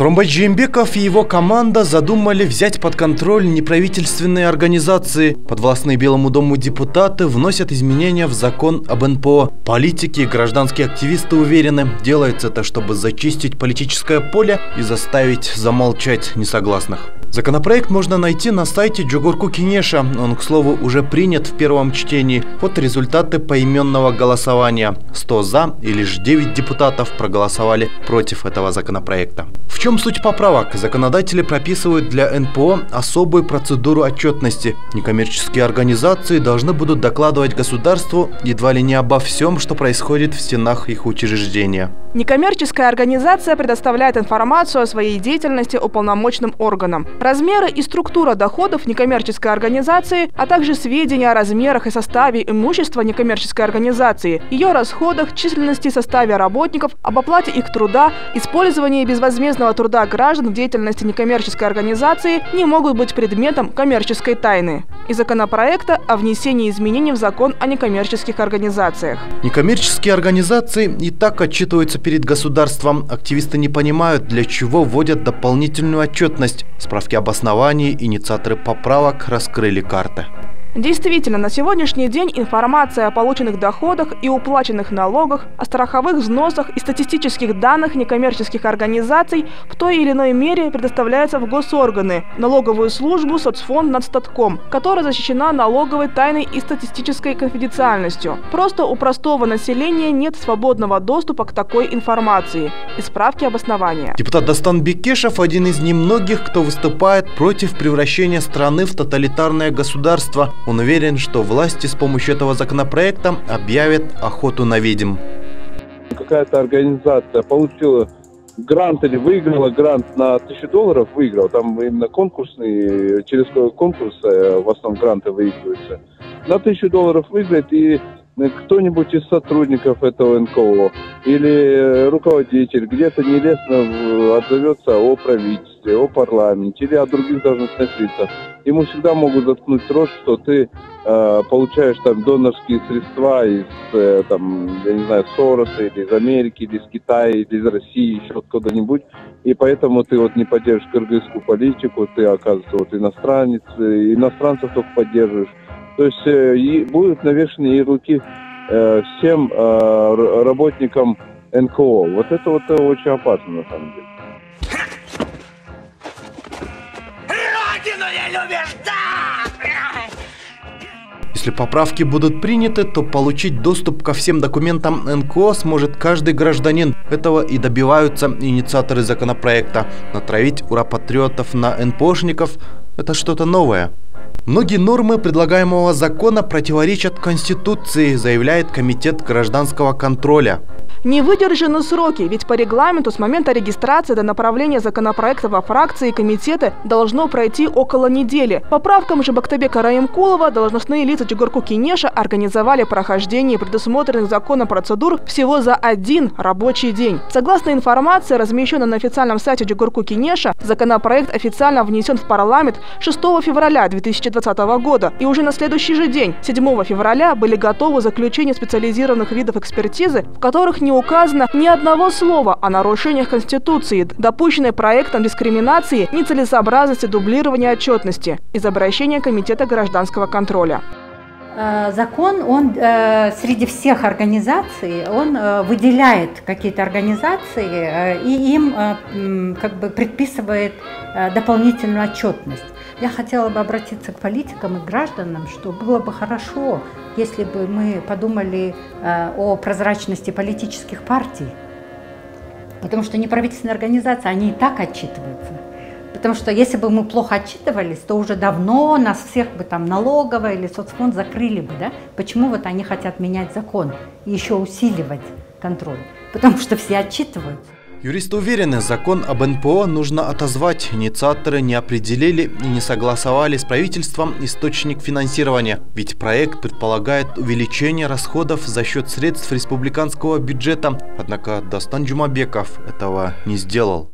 Сооронбай Жээнбеков и его команда задумали взять под контроль неправительственные организации. Подвластные Белому дому депутаты вносят изменения в закон об НПО. Политики и гражданские активисты уверены, делается это, чтобы зачистить политическое поле и заставить замолчать несогласных. Законопроект можно найти на сайте Жогорку Кенеша. Он, к слову, уже принят в первом чтении под результаты поименного голосования. 100 за и лишь 9 депутатов проголосовали против этого законопроекта. В чем суть поправок? Законодатели прописывают для НПО особую процедуру отчетности. Некоммерческие организации должны будут докладывать государству едва ли не обо всем, что происходит в стенах их учреждения. Некоммерческая организация предоставляет информацию о своей деятельности уполномоченным органам. Размеры и структура доходов некоммерческой организации, а также сведения о размерах и составе имущества некоммерческой организации, ее расходах, численности, составе работников, об оплате их труда, использовании безвозмездного труда граждан в деятельности некоммерческой организации не могут быть предметом коммерческой тайны. И законопроекта о внесении изменений в закон о некоммерческих организациях. Некоммерческие организации и так отчитываются перед государством. Активисты не понимают, для чего вводят дополнительную отчетность. Справки об основании инициаторы поправок раскрыли карты. Действительно, на сегодняшний день информация о полученных доходах и уплаченных налогах, о страховых взносах и статистических данных некоммерческих организаций в той или иной мере предоставляется в госорганы, налоговую службу, Соцфонд над Статком, которая защищена налоговой тайной и статистической конфиденциальностью. Просто у простого населения нет свободного доступа к такой информации и справки об основании. Депутат Достан Джумабеков один из немногих, кто выступает против превращения страны в тоталитарное государство. Он уверен, что власти с помощью этого законопроекта объявят охоту на ведьм. Какая-то организация получила грант или выиграла грант на $1000, выиграл, там именно конкурсный, через конкурс в основном гранты выигрываются. На $1000 выиграет и кто-нибудь из сотрудников этого НКО или руководитель где-то нелестно отзовется о правительстве, о парламенте или о других должностных лицах. Ему всегда могут заткнуть рот, что ты получаешь там донорские средства из, там, я не знаю, Сороса, или из Америки, или из Китая, или из России, еще откуда-нибудь, и поэтому ты вот не поддерживаешь кыргызскую политику, ты, оказывается, вот иностранцев только поддерживаешь. То есть будут навешаны ярлыки всем работникам НКО. Вот это вот очень опасно на самом деле. Родину не любишь, да! Если поправки будут приняты, то получить доступ ко всем документам НКО сможет каждый гражданин. Этого и добиваются инициаторы законопроекта. Натравить ура-патриотов на НПОшников – это что-то новое. Многие нормы предлагаемого закона противоречат Конституции, заявляет Комитет гражданского контроля. Не выдержаны сроки, ведь по регламенту с момента регистрации до направления законопроекта во фракции и комитеты должно пройти около недели. Поправкам же Бактыбека Раимкулова должностные лица Жогорку Кенеша организовали прохождение предусмотренных законом процедур всего за один рабочий день. Согласно информации, размещенной на официальном сайте Жогорку Кенеша, законопроект официально внесен в парламент 6 февраля 2020 года. И уже на следующий же день, 7 февраля, были готовы заключения специализированных видов экспертизы, в которых не указано ни одного слова о нарушениях Конституции, допущенной проектом дискриминации, нецелесообразности дублирования отчетности из обращения Комитета гражданского контроля. Закон, он среди всех организаций, он выделяет какие-то организации и им как бы предписывает дополнительную отчетность. Я хотела бы обратиться к политикам и гражданам, что было бы хорошо, если бы мы подумали о прозрачности политических партий, потому что неправительственные организации, они и так отчитываются. Потому что если бы мы плохо отчитывались, то уже давно нас всех бы там налоговая или соцфонд закрыли бы, да? Почему вот они хотят менять закон и еще усиливать контроль? Потому что все отчитываются. Юристы уверены, закон об НПО нужно отозвать. Инициаторы не определили и не согласовали с правительством источник финансирования. Ведь проект предполагает увеличение расходов за счет средств республиканского бюджета. Однако Достан Джумабеков этого не сделал.